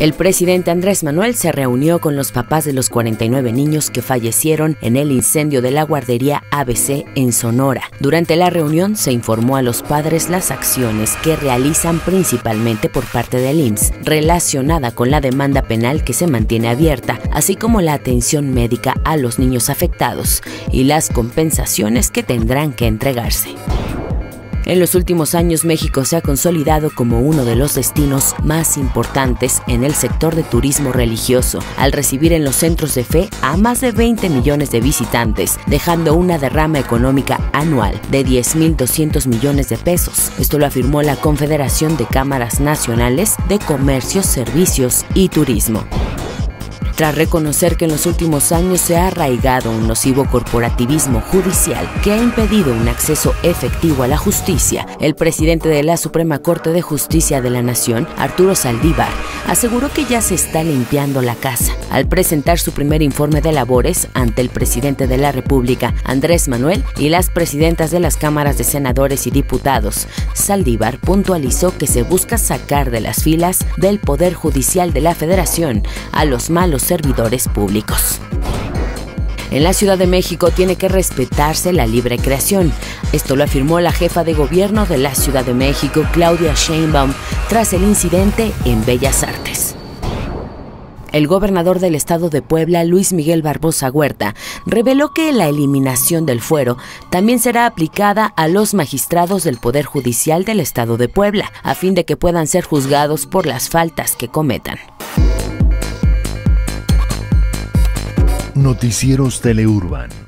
El presidente Andrés Manuel se reunió con los papás de los 49 niños que fallecieron en el incendio de la guardería ABC en Sonora. Durante la reunión se informó a los padres las acciones que realizan principalmente por parte del IMSS relacionada con la demanda penal que se mantiene abierta, así como la atención médica a los niños afectados y las compensaciones que tendrán que entregarse. En los últimos años, México se ha consolidado como uno de los destinos más importantes en el sector de turismo religioso, al recibir en los centros de fe a más de 20 millones de visitantes, dejando una derrama económica anual de 10.200 millones de pesos. Esto lo afirmó la Confederación de Cámaras Nacionales de Comercio, Servicios y Turismo. Tras reconocer que en los últimos años se ha arraigado un nocivo corporativismo judicial que ha impedido un acceso efectivo a la justicia, el presidente de la Suprema Corte de Justicia de la Nación, Arturo Zaldívar, aseguró que ya se está limpiando la casa. Al presentar su primer informe de labores ante el presidente de la República, Andrés Manuel, y las presidentas de las cámaras de senadores y diputados, Zaldívar puntualizó que se busca sacar de las filas del Poder Judicial de la Federación a los malos servidores públicos. En la Ciudad de México tiene que respetarse la libre creación. Esto lo afirmó la jefa de gobierno de la Ciudad de México, Claudia Sheinbaum, tras el incidente en Bellas Artes. El gobernador del Estado de Puebla, Luis Miguel Barbosa Huerta, reveló que la eliminación del fuero también será aplicada a los magistrados del Poder Judicial del Estado de Puebla, a fin de que puedan ser juzgados por las faltas que cometan. Noticieros Teleurban.